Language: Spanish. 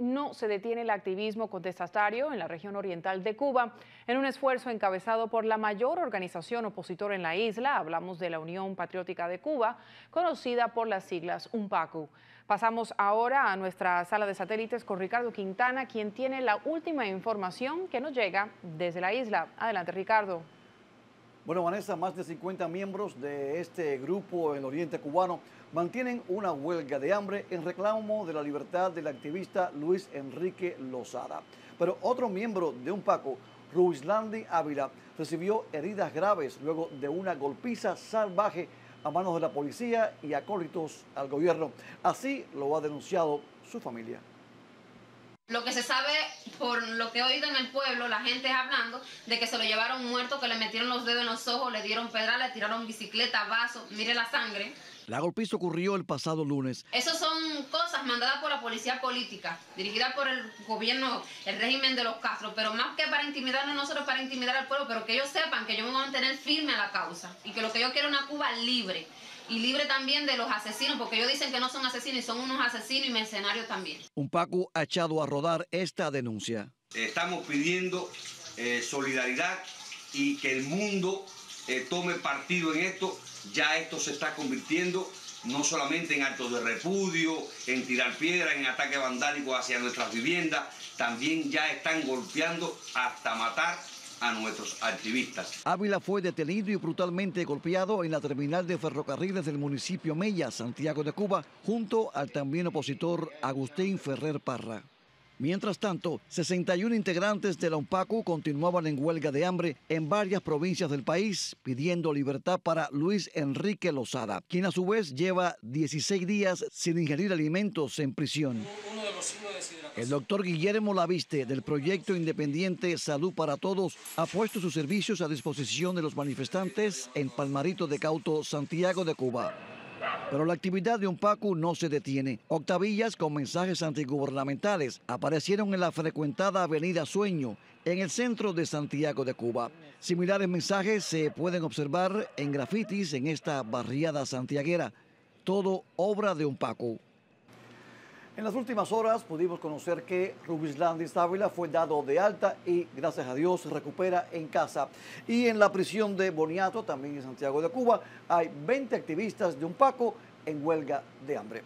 no se detiene el activismo contestatario en la región oriental de Cuba, en un esfuerzo encabezado por la mayor organización opositora en la isla. Hablamos de la Unión Patriótica de Cuba, conocida por las siglas UNPACU. Pasamos ahora a nuestra sala de satélites con Ricardo Quintana, quien tiene la última información que nos llega desde la isla. Adelante, Ricardo. Bueno, Vanessa, más de 50 miembros de este grupo en el oriente cubano mantienen una huelga de hambre en reclamo de la libertad del activista Luis Enrique Lozada. Pero otro miembro de UNPACU, Rubislandi Ávila, recibió heridas graves luego de una golpiza salvaje a manos de la policía y acólitos al gobierno. Así lo ha denunciado su familia. Lo que se sabe, por lo que he oído en el pueblo, la gente es hablando de que se lo llevaron muerto, que le metieron los dedos en los ojos, le dieron pedra, le tiraron bicicleta, vaso, mire la sangre. La golpiza ocurrió el pasado lunes. Esas son cosas mandadas por la policía política, dirigida por el gobierno, el régimen de los Castro, pero más que para intimidarnos nosotros, para intimidar al pueblo, pero que ellos sepan que yo me voy a mantener firme a la causa y que lo que yo quiero es una Cuba libre. Y libre también de los asesinos, porque ellos dicen que no son asesinos y son unos asesinos y mercenarios también. UNPACU ha echado a rodar esta denuncia. Estamos pidiendo solidaridad y que el mundo tome partido en esto. Ya esto se está convirtiendo no solamente en actos de repudio, en tirar piedras, en ataques vandálicos hacia nuestras viviendas, también ya están golpeando hasta matar a nuestros activistas. Ávila fue detenido y brutalmente golpeado en la terminal de ferrocarriles del municipio Mella, Santiago de Cuba, junto al también opositor Agustín Ferrer Parra. Mientras tanto, 61 integrantes de la UNPACU continuaban en huelga de hambre en varias provincias del país, pidiendo libertad para Luis Enrique Lozada, quien a su vez lleva 16 días sin ingerir alimentos en prisión. El doctor Guillermo Laviste, del proyecto independiente Salud para Todos, ha puesto sus servicios a disposición de los manifestantes en Palmarito de Cauto, Santiago de Cuba. Pero la actividad de UNPACU no se detiene. Octavillas con mensajes antigubernamentales aparecieron en la frecuentada avenida Sueño, en el centro de Santiago de Cuba. Similares mensajes se pueden observar en grafitis en esta barriada santiaguera. Todo obra de UNPACU. En las últimas horas pudimos conocer que Rubislandi Ávila fue dado de alta y, gracias a Dios, se recupera en casa. Y en la prisión de Boniato, también en Santiago de Cuba, hay 20 activistas de UNPACU en huelga de hambre.